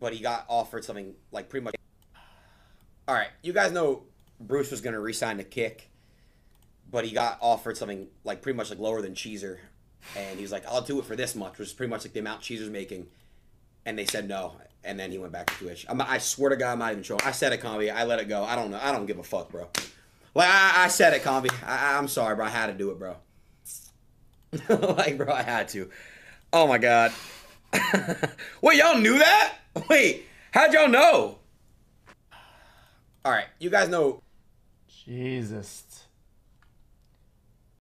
but he got offered something like pretty much. All right, you guys know Bruce was going to re-sign to Kick, but he got offered something like pretty much like lower than Cheesur, and he's like, "I'll do it for this much," which is pretty much like the amount Cheesur's making, and they said no, and then he went back to Twitch. I swear to God, I'm not even trolling. I said it, Combi. I let it go. I don't know. I don't give a fuck, bro. Like I said it, Combi. I'm sorry, bro. I had to do it, bro. Like, bro, I had to. Oh my God. Wait, y'all knew that? Wait, how'd y'all know? All right, you guys know. Jesus.